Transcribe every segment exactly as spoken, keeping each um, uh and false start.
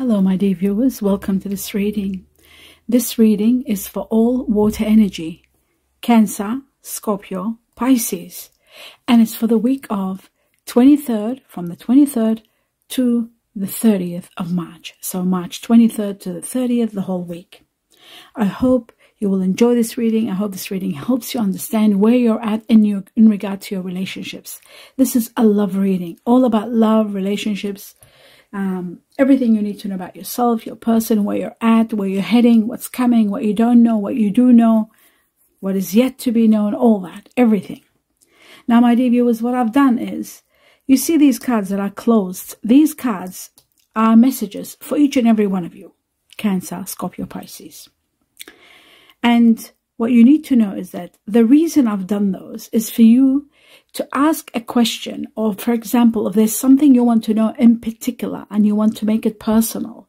Hello my dear viewers, welcome to this reading. This reading is for all water energy, Cancer, Scorpio, Pisces, and it's for the week of twenty-third, from the twenty-third to the thirtieth of March. So March twenty-third to the thirtieth, the whole week. I hope you will enjoy this reading. I hope this reading helps you understand where you're at in, your, in regard to your relationships. This is a love reading, all about love, relationships, um, everything you need to know about yourself, your person, where you're at, where you're heading, what's coming, what you don't know, what you do know, what is yet to be known, all that, everything. Now, my dear viewers, what I've done is, you see these cards that are closed. These cards are messages for each and every one of you, Cancer, Scorpio, Pisces. And what you need to know is that the reason I've done those is for you to ask a question, or for example, if there's something you want to know in particular and you want to make it personal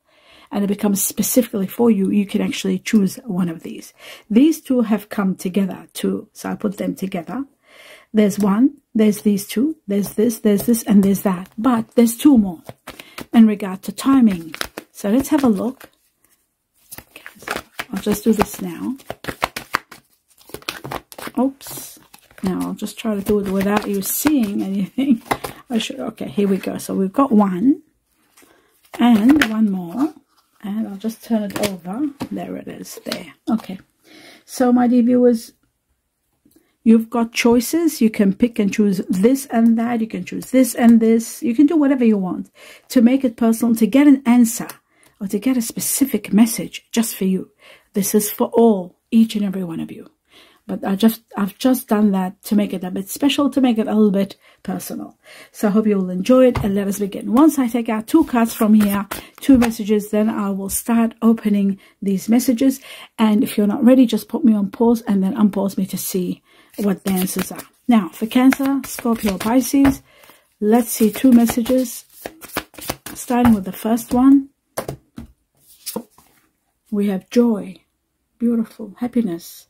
and it becomes specifically for you, you can actually choose one of these. These two have come together too, so I put them together. There's one, there's these two, there's this, there's this, and there's that. But there's two more in regard to timing. So let's have a look. I'll just do this now. Oops. Now I'll just try to do it without you seeing anything. I should. Okay, here we go. So we've got one and one more. And I'll just turn it over. There it is. There. Okay. So my dear viewers, you've got choices. You can pick and choose this and that. You can choose this and this. You can do whatever you want to make it personal, to get an answer, or to get a specific message just for you. This is for all, each and every one of you. But I just, I've just done that to make it a bit special, to make it a little bit personal. So I hope you will enjoy it, and let us begin. Once I take out two cards from here, two messages, then I will start opening these messages. And if you're not ready, just put me on pause and then unpause me to see what the answers are. Now, for Cancer, Scorpio, Pisces, let's see two messages. Starting with the first one. We have joy, beautiful, happiness,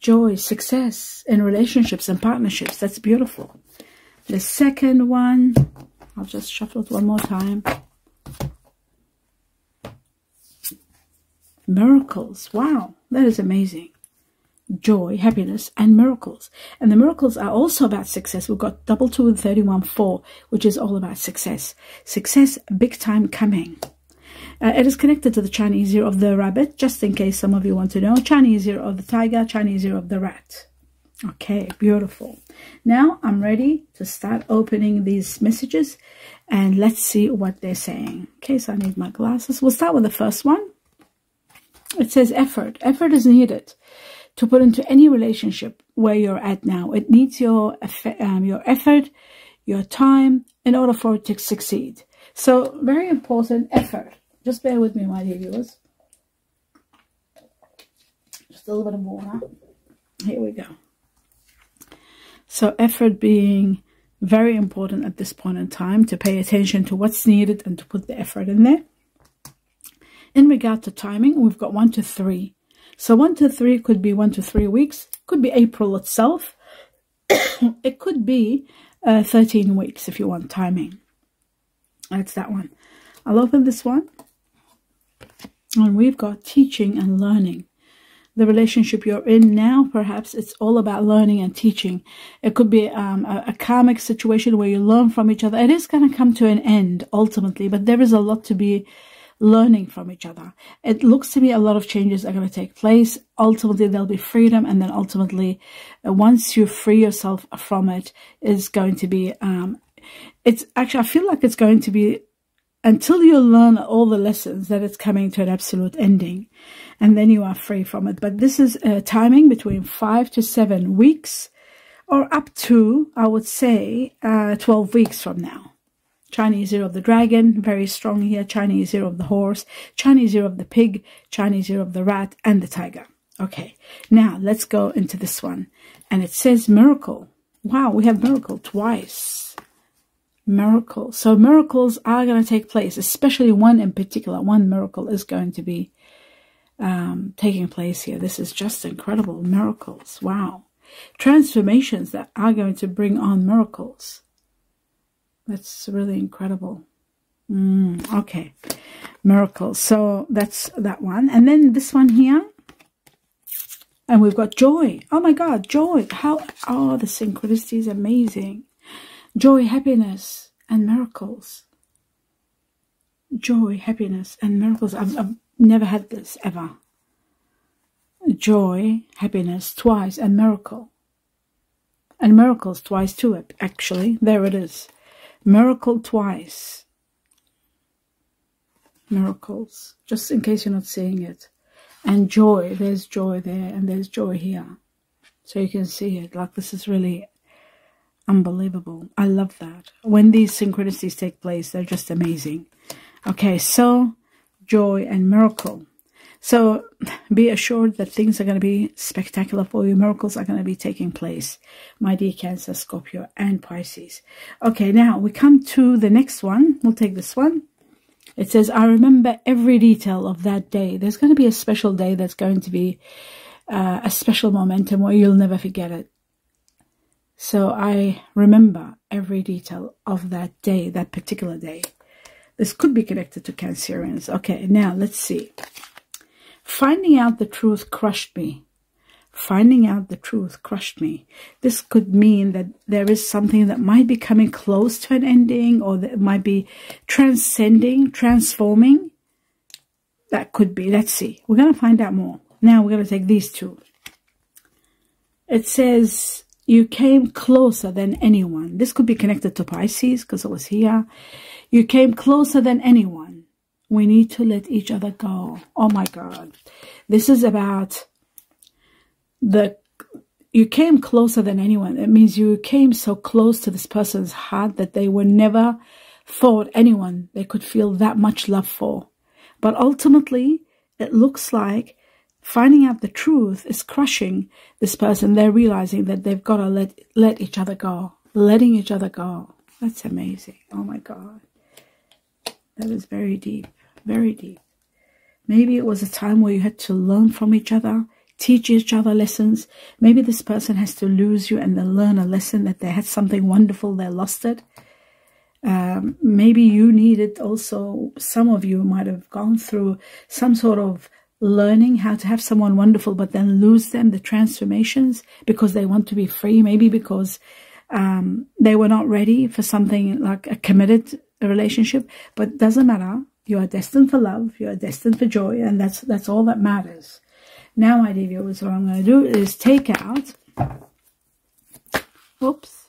joy, success in relationships and partnerships. That's beautiful. The second one, I'll just shuffle it one more time. Miracles. Wow, that is amazing. Joy, happiness, and miracles. And the miracles are also about success. We've got double two and thirty-one four, which is all about success. Success, big time coming. Uh, it is connected to the Chinese year of the rabbit, just in case some of you want to know. Chinese year of the tiger, Chinese year of the rat. Okay, beautiful. Now I'm ready to start opening these messages, and let's see what they're saying. Okay, so I need my glasses. We'll start with the first one. It says effort. Effort is needed to put into any relationship where you're at now. It needs your, um, your effort, your time, in order for it to succeed. So, very important, effort. Just bear with me, my dear viewers. Just a little bit of water. Here we go. So, effort being very important at this point in time, to pay attention to what's needed and to put the effort in there. In regard to timing, we've got one to three. So, one to three could be one to three weeks. Could be April itself. It could be uh, thirteen weeks if you want timing. That's that one. I'll open this one. And we've got teaching and learning. The relationship you're in now, perhaps it's all about learning and teaching. It could be um, a, a karmic situation where you learn from each other. It is going to come to an end ultimately, but there is a lot to be learning from each other. It looks to me a lot of changes are going to take place. Ultimately, there'll be freedom, and then ultimately, once you free yourself from it, it's going to be... Um, It's actually, I feel like it's going to be, until you learn all the lessons, that it's coming to an absolute ending, and then you are free from it. But this is a timing between five to seven weeks, or up to, I would say, uh, twelve weeks from now. Chinese year of the dragon, very strong here. Chinese year of the horse, Chinese year of the pig, Chinese year of the rat, and the tiger. Okay, now let's go into this one. And it says miracle. Wow, we have miracle twice. Miracle. So miracles are going to take place, especially one in particular. One miracle is going to be um, taking place here. This is just incredible. Miracles. Wow. Transformations that are going to bring on miracles. That's really incredible. Mm, okay. miracles. So that's that one. And then this one here. And we've got joy. Oh my God, joy. How, oh, the synchronicity is amazing. Joy, happiness, and miracles. Joy, happiness, and miracles. I've, I've never had this ever. Joy, happiness, twice, and miracle. And miracles twice too, actually. There it is. Miracle twice. Miracles. Just in case you're not seeing it. And joy. There's joy there, and there's joy here. So you can see it. Like, this is really unbelievable. I love that. When these synchronicities take place, they're just amazing. Okay, so joy and miracle. So be assured that things are going to be spectacular for you. Miracles are going to be taking place, my dear Cancer, Scorpio, and Pisces. Okay, now we come to the next one. We'll take this one. It says, I remember every detail of that day. There's going to be a special day that's going to be uh, a special momentum where you'll never forget it. So I remember every detail of that day, that particular day. This could be connected to Cancerians. Okay, now let's see. Finding out the truth crushed me. Finding out the truth crushed me. This could mean that there is something that might be coming close to an ending, or that might be transcending, transforming. That could be. Let's see. We're going to find out more. Now we're going to take these two. It says, you came closer than anyone. This could be connected to Pisces because it was here. You came closer than anyone. We need to let each other go. Oh my God. This is about the, you came closer than anyone. It means you came so close to this person's heart that they were never thought anyone they could feel that much love for. But ultimately, it looks like finding out the truth is crushing this person. They're realizing that they've got to let, let each other go. Letting each other go. That's amazing. Oh my God. That is very deep. Very deep. Maybe it was a time where you had to learn from each other. Teach each other lessons. Maybe this person has to lose you and then learn a lesson that they had something wonderful. They lost it. Um, maybe you needed also, some of you might have gone through some sort of learning how to have someone wonderful, but then lose them, the transformations, because they want to be free, maybe because um, they were not ready for something like a committed relationship. But doesn't matter. You are destined for love. You are destined for joy. And that's, that's all that matters. Now, my dear viewers, what I'm going to do is take out, oops,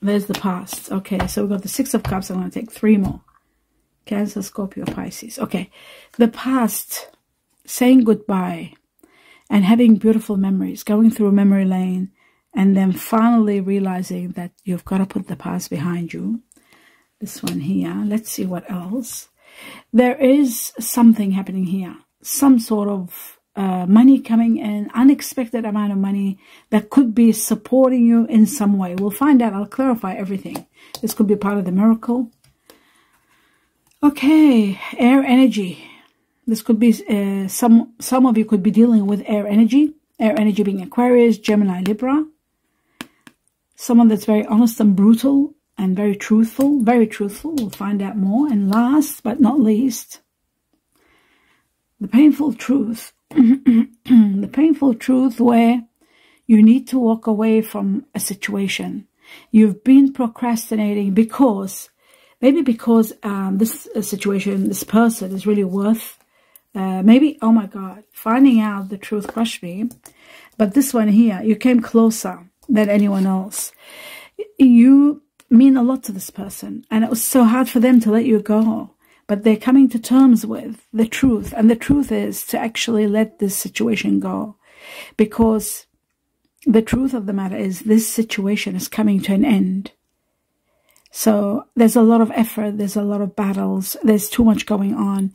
there's the past. Okay, so we've got the Six of Cups. I'm going to take three more. Cancer, Scorpio, Pisces. Okay, the past. Saying goodbye and having beautiful memories, going through memory lane, and then finally realizing that you've got to put the past behind you. This one here. Let's see what else. There is something happening here. Some sort of uh, money coming in, unexpected amount of money that could be supporting you in some way. We'll find out. I'll clarify everything. This could be part of the miracle. Okay, air energy. This could be, uh, some, some of you could be dealing with air energy. Air energy being Aquarius, Gemini, Libra. Someone that's very honest and brutal and very truthful. Very truthful. We'll find out more. And last but not least, the painful truth. The painful truth where you need to walk away from a situation. You've been procrastinating because, maybe because um, this uh, situation, this person is really worth, Uh, maybe, oh my God, finding out the truth crushed me. But this one here, you came closer than anyone else. You mean a lot to this person. And it was so hard for them to let you go. But they're coming to terms with the truth. And the truth is to actually let this situation go. Because the truth of the matter is this situation is coming to an end. So there's a lot of effort. There's a lot of battles. There's too much going on.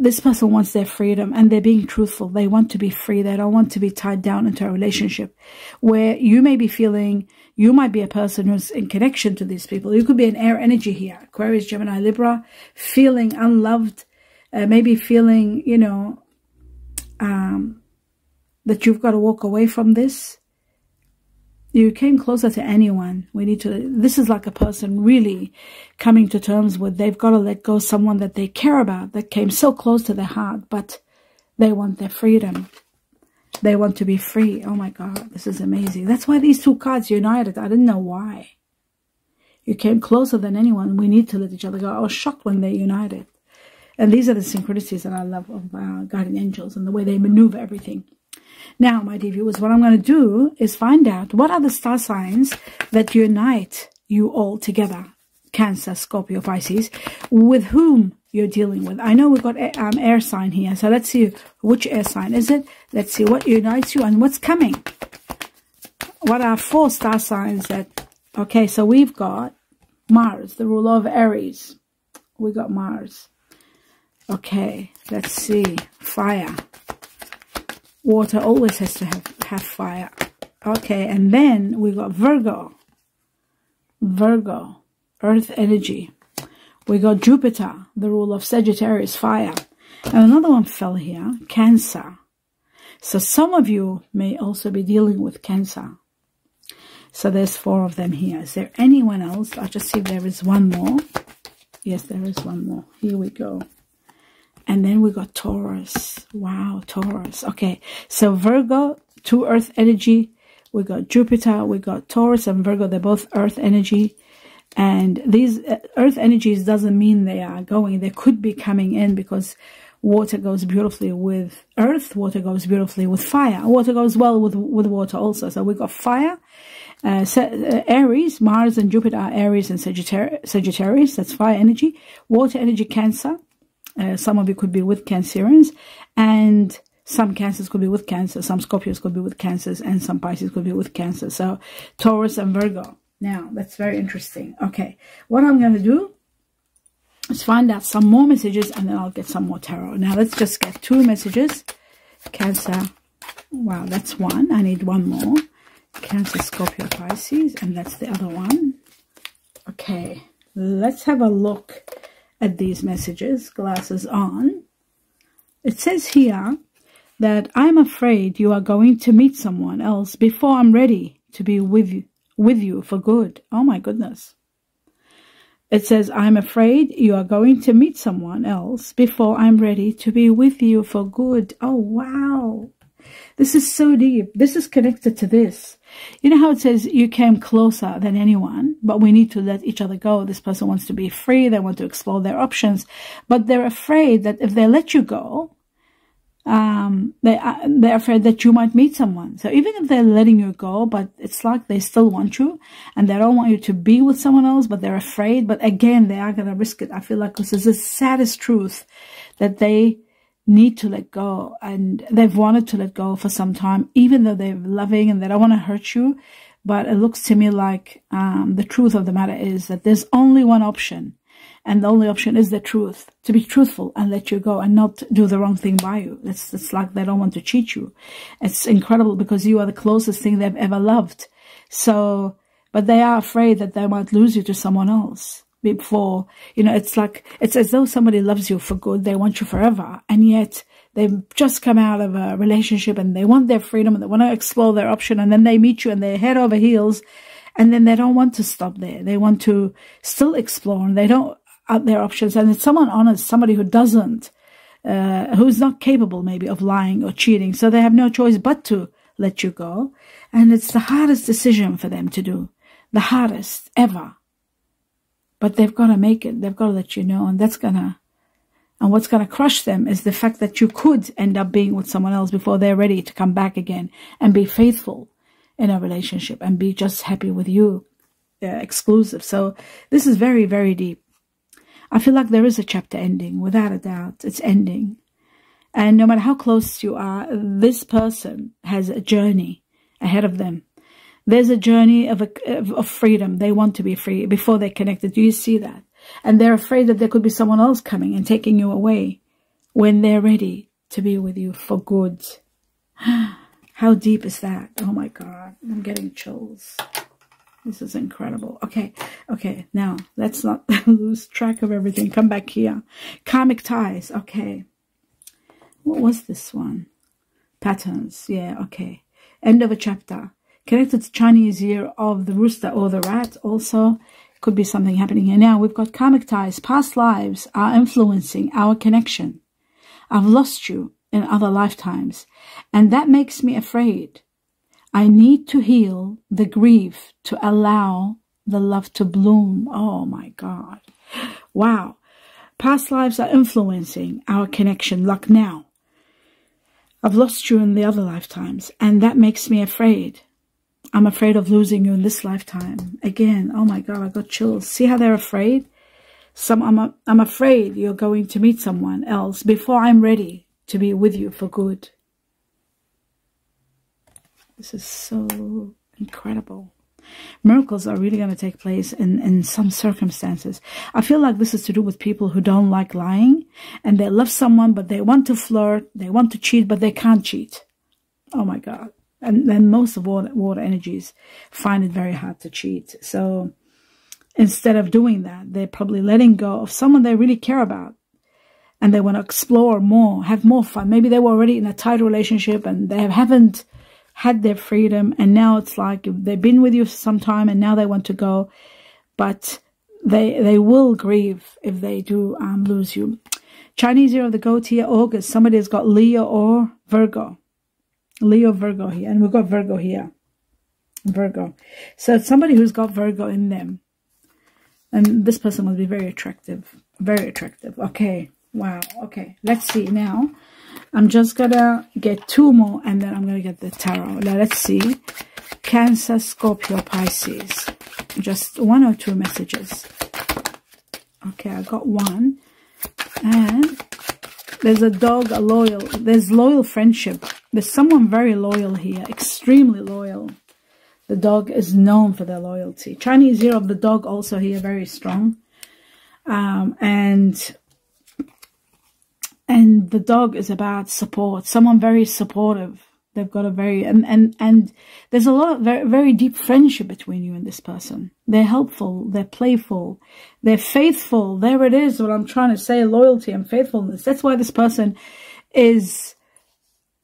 This person wants their freedom, and they're being truthful. They want to be free. They don't want to be tied down into a relationship where you may be feeling, you might be a person who's in connection to these people. You could be an air energy here, Aquarius, Gemini, Libra, feeling unloved, uh, maybe feeling, you know, um, that you've got to walk away from this. You came closer to anyone. We need to, this is like a person really coming to terms with they've got to let go someone that they care about, that came so close to their heart, but they want their freedom. They want to be free. Oh my God, this is amazing. That's why these two cards united. I didn't know why. You came closer than anyone. We need to let each other go. I was shocked when they united. And these are the synchronicities that I love of uh, guardian angels and the way they maneuver everything. Now, my dear viewers, what I'm going to do is find out what are the star signs that unite you all together, Cancer, Scorpio, Pisces, with whom you're dealing with. I know we've got a, um, air sign here, so let's see which air sign is it. Let's see what unites you and what's coming. What are four star signs that... Okay, so we've got Mars, the ruler of Aries. We got Mars. Okay, let's see. Fire. Water always has to have, have fire. Okay, and then we got Virgo. Virgo, earth energy. We got Jupiter, the ruler of Sagittarius, fire. And another one fell here, Cancer. So some of you may also be dealing with Cancer. So there's four of them here. Is there anyone else? I'll just see if there is one more. Yes, there is one more. Here we go. And then we got Taurus. Wow, Taurus. Okay, so Virgo, two earth energy. We got Jupiter, we got Taurus and Virgo. They're both earth energy. And these earth energies doesn't mean they are going. They could be coming in because water goes beautifully with earth. Water goes beautifully with fire. Water goes well with, with water also. So we got fire, uh, Aries, Mars and Jupiter are Aries and Sagittarius, Sagittarius. That's fire energy. Water energy, Cancer. Uh, some of you could be with Cancerians, and some Cancers could be with Cancer, some Scorpios could be with Cancers, and some Pisces could be with Cancer. So Taurus and Virgo. Now, that's very interesting. Okay, what I'm going to do is find out some more messages, and then I'll get some more tarot. Now, let's just get two messages. Cancer. Wow, that's one. I need one more. Cancer, Scorpio, Pisces, and that's the other one. Okay, let's have a look at these messages. Glasses on. It says here that I'm afraid you are going to meet someone else before I'm ready to be with you, with you for good. Oh my goodness. It says I'm afraid you are going to meet someone else before I'm ready to be with you for good. Oh wow. This is so deep. This is connected to this. You know how it says you came closer than anyone, but we need to let each other go. This person wants to be free. They want to explore their options, but they're afraid that if they let you go, um, they are, they're afraid that you might meet someone. So even if they're letting you go, but it's like they still want you and they don't want you to be with someone else, but they're afraid. But again, they are going to risk it. I feel like this is the saddest truth that they need to let go, and they've wanted to let go for some time, even though they're loving and they don't want to hurt you. But it looks to me like um, the truth of the matter is that there's only one option, and the only option is the truth, to be truthful and let you go and not do the wrong thing by you. It's, it's like they don't want to cheat you. It's incredible because you are the closest thing they've ever loved. So, but they are afraid that they might lose you to someone else. Before, you know, it's like, it's as though somebody loves you for good. They want you forever. And yet they've just come out of a relationship and they want their freedom and they want to explore their option. And then they meet you and they're head over heels. And then they don't want to stop there. They want to still explore and they don't out their options. And it's someone honest, somebody who doesn't, uh, who's not capable maybe of lying or cheating. So they have no choice but to let you go. And it's the hardest decision for them to do. The hardest ever. But they've got to make it. They've got to let you know. And that's going to, and what's going to crush them is the fact that you could end up being with someone else before they're ready to come back again and be faithful in a relationship and be just happy with you, uh, exclusive. So this is very, very deep. I feel like there is a chapter ending, without a doubt. It's ending. And no matter how close you are, this person has a journey ahead of them. There's a journey of, a, of freedom. They want to be free before they're connected. Do you see that? And they're afraid that there could be someone else coming and taking you away when they're ready to be with you for good. How deep is that? Oh my God, I'm getting chills. This is incredible. Okay, okay, now let's not lose track of everything. Come back here. Karmic ties, okay. What was this one? Patterns, yeah, okay. End of a chapter. connected to Chinese year of the rooster or the rat. Also, could be something happening here. Now, we've got karmic ties. Past lives are influencing our connection. I've lost you in other lifetimes, and that makes me afraid. I need to heal the grief to allow the love to bloom. Oh my God. Wow. Past lives are influencing our connection, like now. I've lost you in the other lifetimes, and that makes me afraid. I'm afraid of losing you in this lifetime. Again, oh my God, I got chills. See how they're afraid? Some, I'm, I'm afraid you're going to meet someone else before I'm ready to be with you for good. This is so incredible. Miracles are really going to take place in, in some circumstances. I feel like this is to do with people who don't like lying, and they love someone, but they want to flirt, they want to cheat, but they can't cheat. Oh my God. And then most of water, water energies find it very hard to cheat. So instead of doing that, they're probably letting go of someone they really care about, and they want to explore more, have more fun. Maybe they were already in a tight relationship and they haven't had their freedom, and now it's like they've been with you for some time and now they want to go, but they they will grieve if they do um, lose you. Chinese year of the goat here, August. Somebody has got Leo or Virgo. Leo, Virgo here, and we've got Virgo here. Virgo. So it's somebody who's got Virgo in them, and this person will be very attractive. Very attractive. Okay. Wow. Okay. Let's see now. I'm just gonna get two more and then I'm gonna get the tarot. Now let's see. Cancer, Scorpio, Pisces. Just one or two messages. Okay, I got one. And there's a dog, a loyal. There's loyal friendship. There's someone very loyal here, extremely loyal. The dog is known for their loyalty. Chinese year of the dog also here, very strong. Um, and... And the dog is about support, someone very supportive. They've got a very, and, and, and there's a lot of very, very deep friendship between you and this person. They're helpful, they're playful, they're faithful. There it is, what I'm trying to say, loyalty and faithfulness. That's why this person is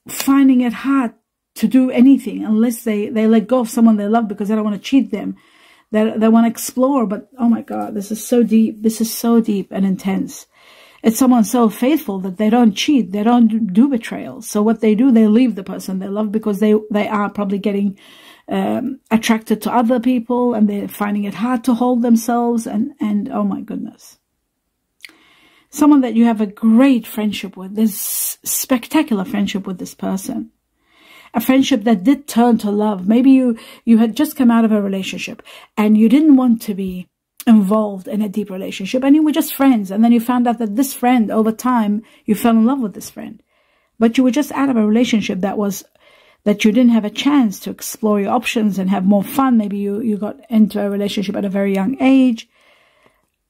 finding it hard to do anything unless they, they let go of someone they love, because they don't want to cheat them. They, they want to explore, but oh my God, this is so deep. This is so deep and intense. It's someone so faithful that they don't cheat. They don't do betrayal. So what they do, they leave the person they love because they, they are probably getting um, attracted to other people, and they're finding it hard to hold themselves. And, and oh my goodness. Someone that you have a great friendship with. There's spectacular friendship with this person. A friendship that did turn to love. Maybe you, you had just come out of a relationship and you didn't want to be involved in a deep relationship, and you were just friends, and then you found out that this friend, over time, you fell in love with this friend, but you were just out of a relationship that was, that you didn't have a chance to explore your options and have more fun. Maybe you, you got into a relationship at a very young age.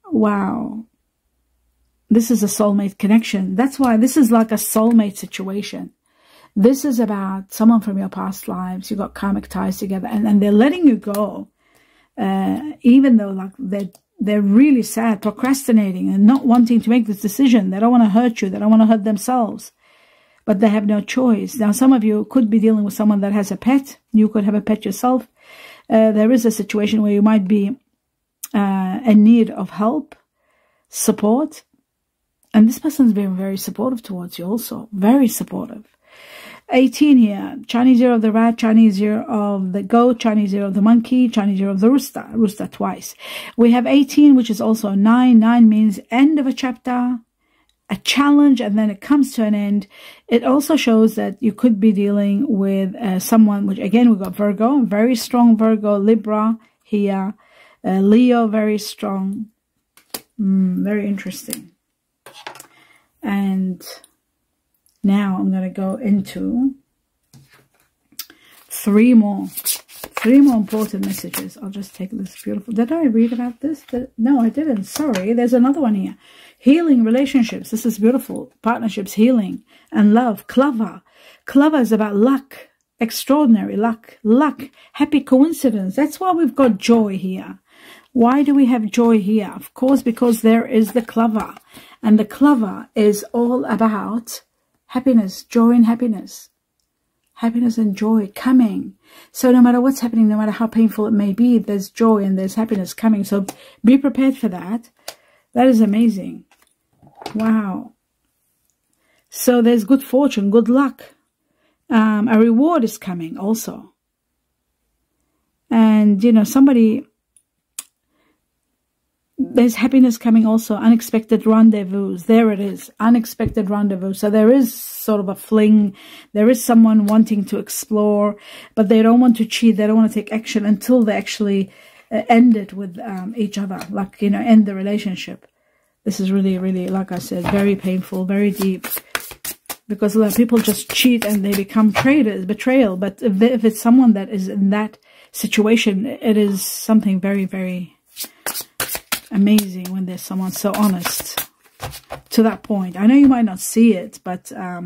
Wow. This is a soulmate connection. That's why this is like a soulmate situation. This is about someone from your past lives. You got karmic ties together, and, and they're letting you go. Uh, even though like they're, they're really sad, procrastinating and not wanting to make this decision. They don't want to hurt you. They don't want to hurt themselves, but they have no choice. Now, some of you could be dealing with someone that has a pet. You could have a pet yourself. Uh, there is a situation where you might be uh, in need of help, support. And this person's been very supportive towards you also. Very supportive. eighteen here, Chinese year of the rat, Chinese year of the goat, Chinese year of the monkey, Chinese year of the rooster, rooster twice. We have eighteen, which is also nine. Nine means end of a chapter, a challenge, and then it comes to an end. It also shows that you could be dealing with uh, someone, which again, we've got Virgo, very strong Virgo, Libra here, uh, Leo, very strong. Mm, very interesting. And now I'm going to go into three more, three more important messages. I'll just take this beautiful. Did I read about this? Did, no, I didn't. Sorry. There's another one here. Healing relationships. This is beautiful. Partnerships, healing, and love. Clover. Clover is about luck. Extraordinary luck. Luck. Happy coincidence. That's why we've got joy here. Why do we have joy here? Of course, because there is the clover. And the clover is all about happiness, joy and happiness. happiness and joy coming. So no matter what's happening, no matter how painful it may be, there's joy and there's happiness coming. So be prepared for that. That is amazing. Wow. So there's good fortune, good luck. Um, a reward is coming also. And, you know, somebody... There's happiness coming also, unexpected rendezvous. There it is, unexpected rendezvous. So there is sort of a fling. There is someone wanting to explore, but they don't want to cheat. They don't want to take action until they actually end it with um, each other, like, you know, end the relationship. This is really, really, like I said, very painful, very deep. Because a lot of people just cheat and they become traitors, betrayal. But if, they, if it's someone that is in that situation, it is something very, very... amazing when there's someone so honest to that point. I know you might not see it, but um,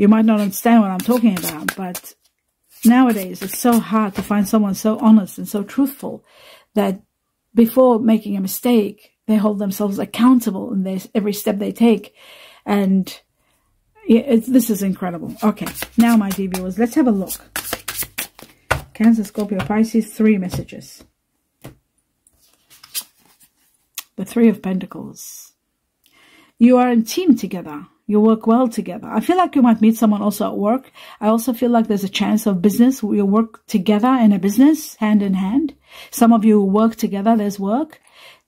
you might not understand what I'm talking about. But nowadays, it's so hard to find someone so honest and so truthful that before making a mistake, they hold themselves accountable in their, every step they take. And it's, this is incredible. Okay, now, my dear viewers, let's have a look. Cancer, Scorpio, Pisces, three messages. The Three of Pentacles. You are in team together. You work well together. I feel like you might meet someone also at work. I also feel like there's a chance of business. You work together in a business, hand in hand. Some of you work together. There's work.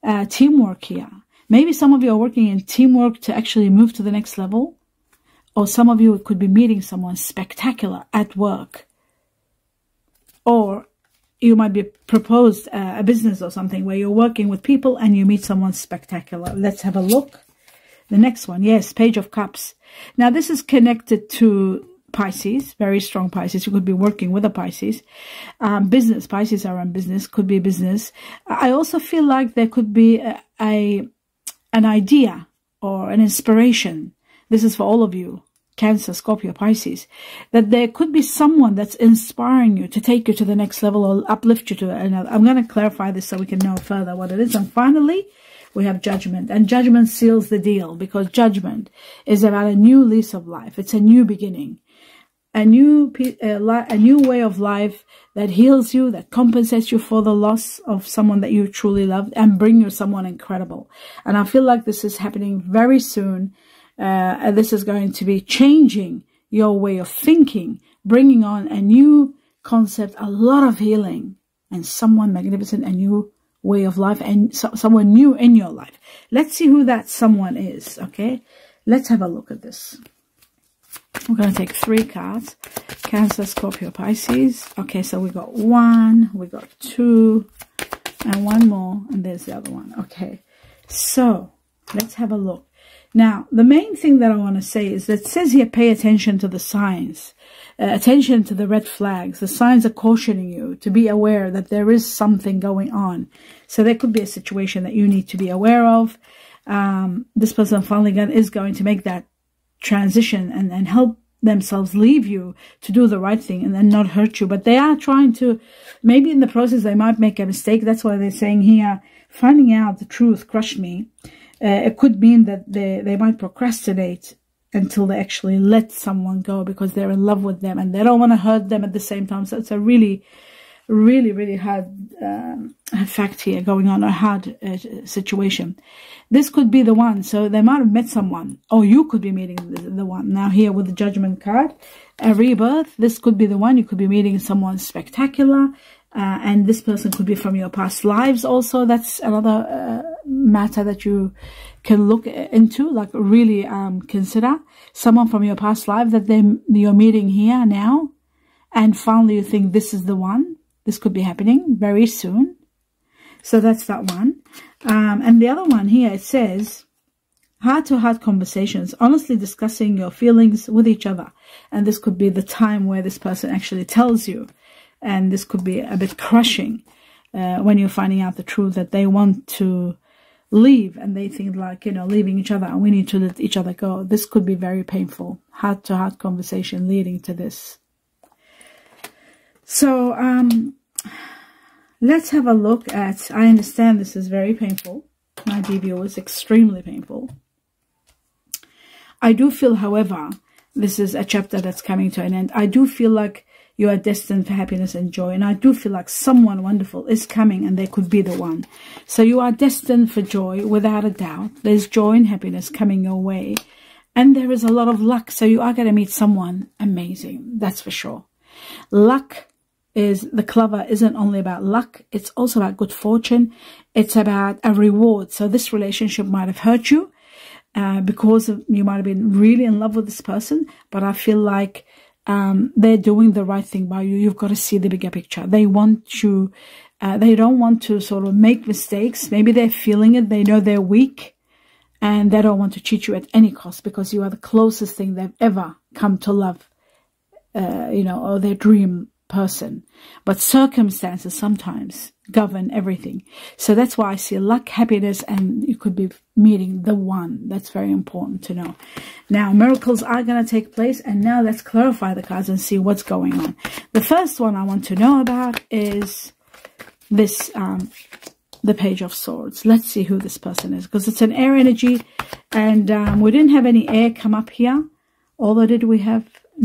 Uh, teamwork here. Maybe some of you are working in teamwork to actually move to the next level. Or some of you could be meeting someone spectacular at work. Or... you might be proposed uh, a business or something where you're working with people and you meet someone spectacular. Let's have a look. The next one. Yes, Page of Cups. Now, this is connected to Pisces, very strong Pisces. You could be working with a Pisces. Um, business. Pisces are in business. Could be business. I also feel like there could be a, a an idea or an inspiration. This is for all of you. Cancer, Scorpio, Pisces, that there could be someone that's inspiring you to take you to the next level or uplift you to another. I'm going to clarify this so we can know further what it is. And finally, we have Judgment. And Judgment seals the deal, because Judgment is about a new lease of life. It's a new beginning, a new, a new way of life that heals you, that compensates you for the loss of someone that you truly loved and bring you someone incredible. And I feel like this is happening very soon. Uh, and this is going to be changing your way of thinking, bringing on a new concept, a lot of healing, and someone magnificent, a new way of life, and so, someone new in your life. Let's see who that someone is, okay? Let's have a look at this. We're going to take three cards. Cancer, Scorpio, Pisces. Okay, so we got one, we got two, and one more, and there's the other one. Okay, so let's have a look. Now, the main thing that I want to say is that it says here, pay attention to the signs, uh, attention to the red flags. The signs are cautioning you to be aware that there is something going on. So there could be a situation that you need to be aware of. Um, this person finally is going to make that transition and, and help themselves leave you to do the right thing and then not hurt you. But they are trying to, maybe in the process, they might make a mistake. That's why they're saying here, finding out the truth crushed me. Uh, it could mean that they, they might procrastinate until they actually let someone go because they're in love with them and they don't want to hurt them at the same time. So it's a really, really, really hard uh, fact here going on, a hard uh, situation. This could be the one. So they might have met someone, or you could be meeting the, the one. Now here with the Judgment card, a rebirth. This could be the one. You could be meeting someone spectacular. Uh, and this person could be from your past lives also. That's another uh, matter that you can look into, like really um, consider someone from your past life that they, you're meeting here now. And finally, you think this is the one. This could be happening very soon. So that's that one. Um, and the other one here, it says... heart-to-heart conversations, honestly discussing your feelings with each other. And this could be the time where this person actually tells you. And this could be a bit crushing uh, when you're finding out the truth that they want to leave. And they think like, you know, leaving each other, and we need to let each other go. This could be very painful. Heart-to-heart conversation leading to this. So um, let's have a look at, I understand this is very painful. My dear viewers, extremely painful. I do feel, however, this is a chapter that's coming to an end. I do feel like you are destined for happiness and joy. And I do feel like someone wonderful is coming and they could be the one. So you are destined for joy without a doubt. There's joy and happiness coming your way. And there is a lot of luck. So you are going to meet someone amazing. That's for sure. Luck is, the clover isn't only about luck. It's also about good fortune. It's about a reward. So this relationship might have hurt you uh, because of, you might have been really in love with this person. But I feel like Um, they're doing the right thing by you. You've got to see the bigger picture. They want you, uh, they don't want to sort of make mistakes. Maybe they're feeling it. They know they're weak and they don't want to cheat you at any cost because you are the closest thing they've ever come to love, uh, you know, or their dream person. But circumstances sometimes govern everything. So that's why I see luck, happiness, and you could be meeting the one. That's very important to know. Now, miracles are going to take place, and now let's clarify the cards and see what's going on. The first one I want to know about is this, um, the Page of Swords. Let's see who this person is, because it's an air energy, and um, we didn't have any air come up here. Although, did we have...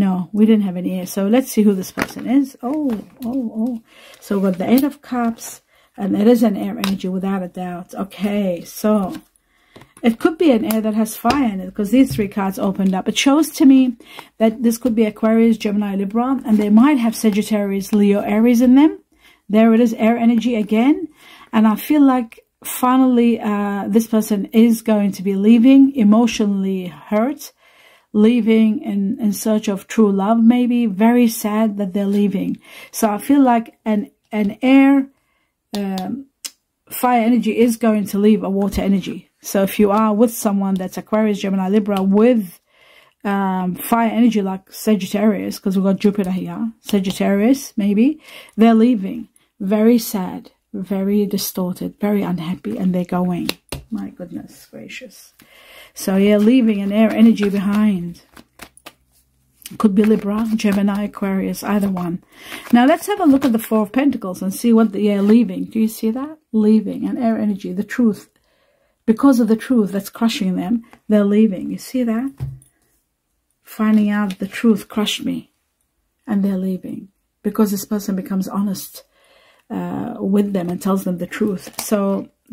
No, we didn't have any air. So let's see who this person is. Oh, oh, oh. So we've got the Eight of Cups, and it is an air energy without a doubt. Okay, so it could be an air that has fire in it because these three cards opened up. It shows to me that this could be Aquarius, Gemini, Libra, and they might have Sagittarius, Leo, Aries in them. There it is, air energy again. And I feel like finally uh, this person is going to be leaving, emotionally hurt. Leaving in, in search of true love, maybe. Very sad that they're leaving. So I feel like an, an air, um, fire energy is going to leave a water energy. So if you are with someone that's Aquarius, Gemini, Libra, with um, fire energy like Sagittarius, because we've got Jupiter here, Sagittarius maybe, they're leaving. Very sad, very distorted, very unhappy, and they're going. My goodness gracious. So yeah, leaving an air energy behind. Could be Libra, Gemini, Aquarius, either one. Now let's have a look at the Four of Pentacles and see what the air leaving. Do you see that? Leaving an air energy, the truth. Because of the truth that's crushing them, they're leaving. You see that? Finding out the truth crushed me. And they're leaving. Because this person becomes honest uh, with them and tells them the truth. So...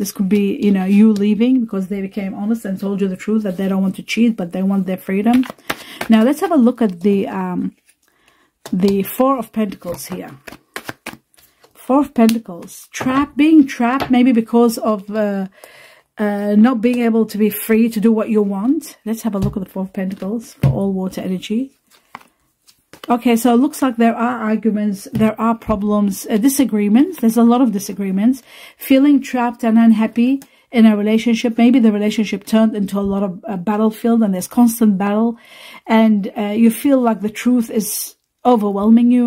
this could be, you know, you leaving because they became honest and told you the truth that they don't want to cheat, but they want their freedom. Now, let's have a look at the um, the Four of Pentacles here. Four of Pentacles. Trapped, being trapped maybe because of uh, uh, not being able to be free to do what you want. Let's have a look at the Four of Pentacles for all water energy. Okay, so it looks like there are arguments, there are problems, uh, disagreements. There's a lot of disagreements. Feeling trapped and unhappy in a relationship. Maybe the relationship turned into a lot of uh, battlefield and there's constant battle. And uh, you feel like the truth is overwhelming you.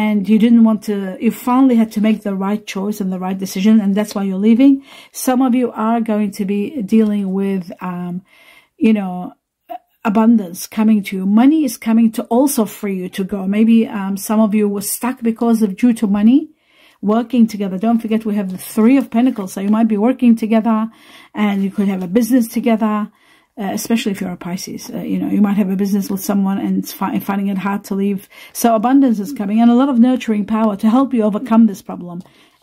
And you didn't want to, you finally had to make the right choice and the right decision. And that's why you're leaving. Some of you are going to be dealing with, um, you know, abundance coming to you. Money is coming to also free you to go. Maybe um, some of you were stuck because of due to money, working together. Don't forget we have the Three of Pentacles. So you might be working together and you could have a business together, uh, especially if you're a Pisces. Uh, you know, you might have a business with someone and fi finding it hard to leave. So abundance is coming and a lot of nurturing power to help you overcome this problem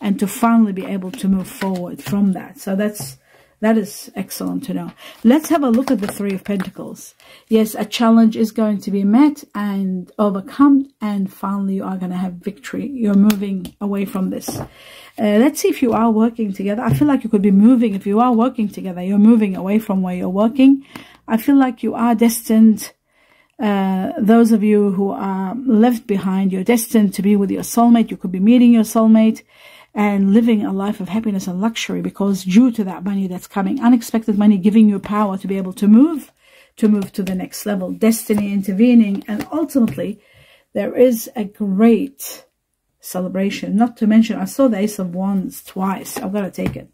and to finally be able to move forward from that. So that's That is excellent to know. Let's have a look at the Three of Pentacles. Yes, a challenge is going to be met and overcome, and finally you are going to have victory. You're moving away from this. Uh, let's see if you are working together. I feel like you could be moving. If you are working together, you're moving away from where you're working. I feel like you are destined, uh, those of you who are left behind, you're destined to be with your soulmate. You could be meeting your soulmate and living a life of happiness and luxury because due to that money that's coming, unexpected money giving you power to be able to move, to move to the next level, destiny intervening, and ultimately there is a great celebration. Not to mention, I saw the Ace of Wands twice. I've got to take it.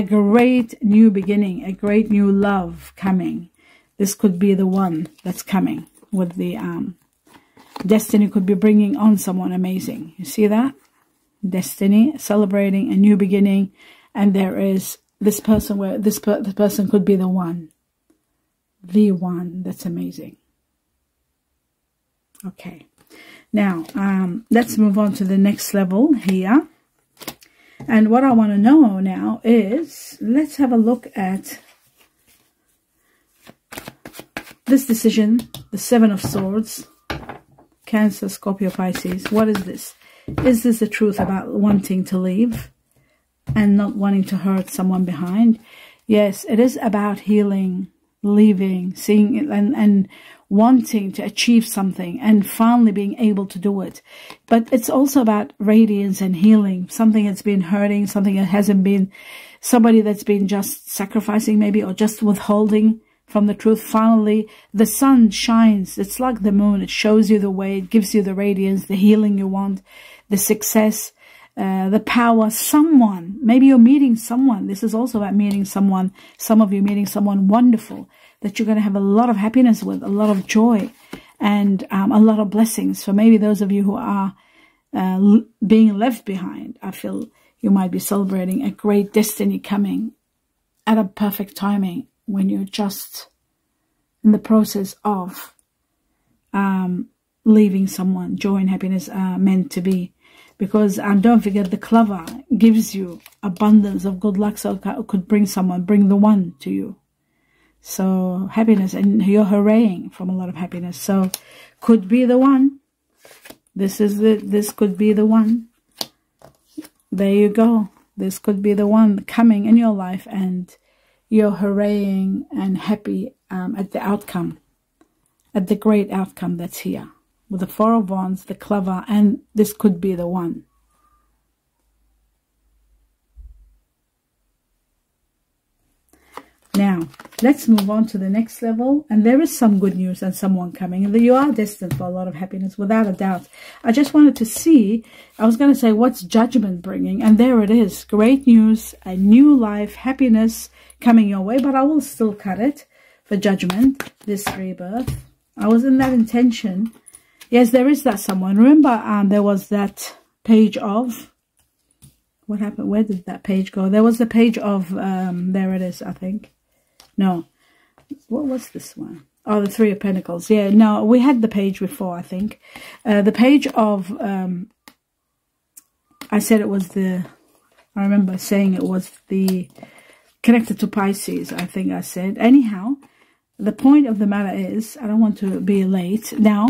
A great new beginning, a great new love coming. This could be the one that's coming with the um, destiny could be bringing on someone amazing. You see that? Destiny, celebrating a new beginning, and there is this person where this per the person could be the one, the one that's amazing. Okay, now um, let's move on to the next level here. And what I want to know now is, let's have a look at this decision, the Seven of Swords, Cancer, Scorpio, Pisces. What is this? Is this the truth about wanting to leave and not wanting to hurt someone behind? Yes, it is about healing, leaving, seeing it, and, and wanting to achieve something and finally being able to do it. But it's also about radiance and healing, something that's been hurting, something that hasn't been, somebody that's been just sacrificing maybe or just withholding from the truth. Finally, the sun shines. It's like the moon. It shows you the way. It gives you the radiance, the healing you want, the success, Uh, the power. Someone, maybe you're meeting someone. This is also about meeting someone. Some of you meeting someone wonderful that you're going to have a lot of happiness with, a lot of joy, and um, a lot of blessings. So maybe those of you who are uh, l being left behind, I feel you might be celebrating a great destiny coming at a perfect timing when you're just in the process of um, leaving someone. Joy and happiness are meant to be. Because, um, don't forget, the clover gives you abundance of good luck, so it could bring someone, bring the one to you. So, happiness, and you're hurraying from a lot of happiness. So, could be the one. This is the, this could be the one. There you go. This could be the one coming in your life, and you're hurraying and happy um, at the outcome, at the great outcome that's here. With the Four of Wands, the clover, and this could be the one. Now, let's move on to the next level. And there is some good news and someone coming. And you are destined for a lot of happiness, without a doubt. I just wanted to see, I was going to say, what's judgment bringing? And there it is. Great news, a new life, happiness coming your way. But I will still cut it for judgment, this rebirth. I was in that intention. Yes, there is that someone. Remember, um, there was that page of... What happened? Where did that page go? There was the page of... Um, there it is, I think. No. What was this one? Oh, the Three of Pentacles. Yeah, no, we had the page before, I think. Uh, the page of... Um, I said it was the... I remember saying it was the... Connected to Pisces, I think I said. Anyhow... The point of the matter is, I don't want to be late now,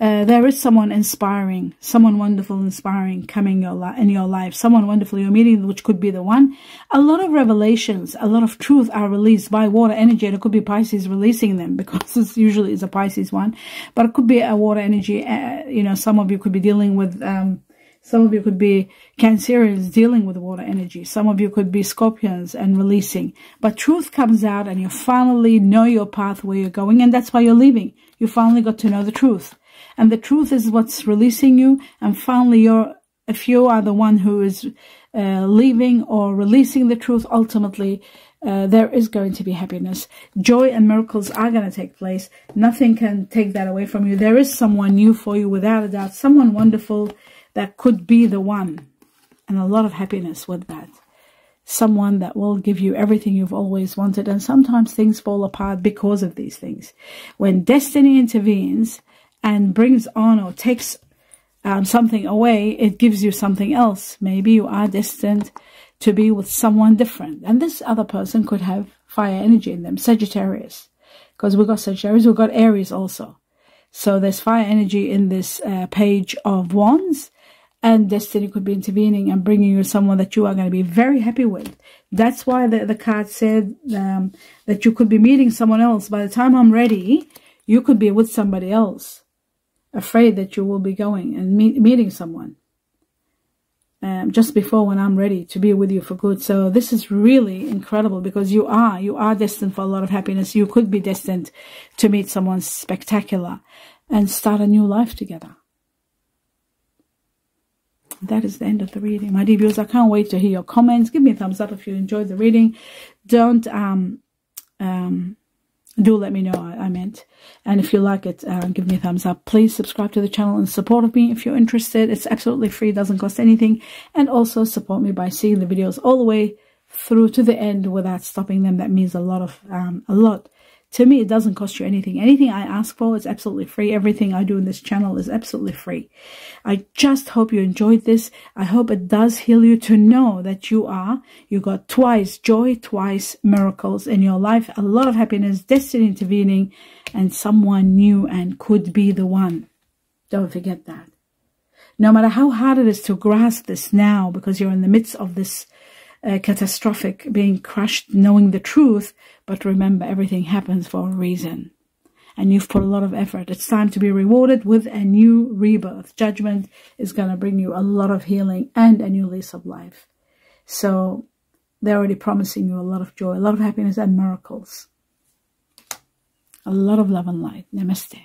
uh, there is someone inspiring, someone wonderful, inspiring coming your li in your life, someone wonderful you're meeting, which could be the one. A lot of revelations, a lot of truth are released by water energy, and it could be Pisces releasing them, because this usually is a Pisces one, but it could be a water energy, uh, you know, some of you could be dealing with... Um, Some of you could be Cancerians dealing with water energy. Some of you could be Scorpions and releasing. But truth comes out and you finally know your path, where you're going. And that's why you're leaving. You finally got to know the truth. And the truth is what's releasing you. And finally, you're, if you are the one who is uh, leaving or releasing the truth, ultimately, uh, there is going to be happiness. Joy and miracles are going to take place. Nothing can take that away from you. There is someone new for you, without a doubt. Someone wonderful. That could be the one, and a lot of happiness with that. Someone that will give you everything you've always wanted, and sometimes things fall apart because of these things. When destiny intervenes and brings on or takes um, something away, it gives you something else. Maybe you are destined to be with someone different, and this other person could have fire energy in them, Sagittarius, because we've got Sagittarius, we've got Aries also. So there's fire energy in this uh, page of wands. And destiny could be intervening and bringing you someone that you are going to be very happy with. That's why the, the card said um, that you could be meeting someone else. By the time I'm ready, you could be with somebody else. Afraid that you will be going and meet, meeting someone. Um, just before when I'm ready to be with you for good. So this is really incredible, because you are. You are destined for a lot of happiness. You could be destined to meet someone spectacular and start a new life together. That is the end of the reading, my dear viewers. I can't wait to hear your comments. Give me a thumbs up if you enjoyed the reading. Don't um um do let me know I, I meant. And if you like it, uh, give me a thumbs up. Please subscribe to the channel in support of me if you're interested. It's absolutely free, doesn't cost anything. And also support me by seeing the videos all the way through to the end without stopping them. That means a lot of um a lot To me, it doesn't cost you anything. Anything I ask for is absolutely free. Everything I do in this channel is absolutely free. I just hope you enjoyed this. I hope it does heal you to know that you are, you got twice joy, twice miracles in your life, a lot of happiness, destiny intervening, and someone new and could be the one. Don't forget that. No matter how hard it is to grasp this now, because you're in the midst of this uh, catastrophic, being crushed, knowing the truth, but remember, everything happens for a reason. And you've put a lot of effort. It's time to be rewarded with a new rebirth. Judgment is going to bring you a lot of healing and a new lease of life. So they're already promising you a lot of joy, a lot of happiness and miracles. A lot of love and light. Namaste.